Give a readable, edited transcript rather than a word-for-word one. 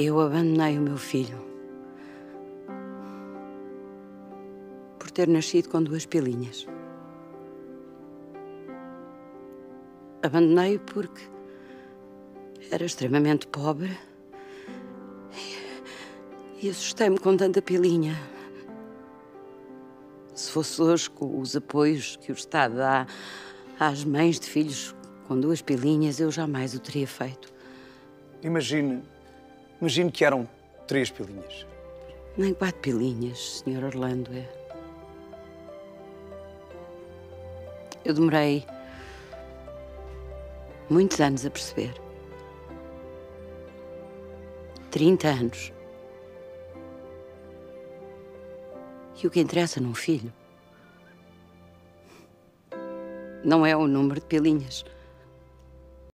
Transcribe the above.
Eu abandonei o meu filho por ter nascido com 2 pilinhas. Abandonei-o porque era extremamente pobre e assustei-me com tanta pilinha. Se fosse hoje, com os apoios que o Estado dá às mães de filhos com 2 pilinhas, eu jamais o teria feito. Imagine que eram 3 pilinhas. Nem 4 pilinhas, Sr. Orlando. Eu demorei muitos anos a perceber. 30 anos. E o que interessa num filho não é o número de pilinhas.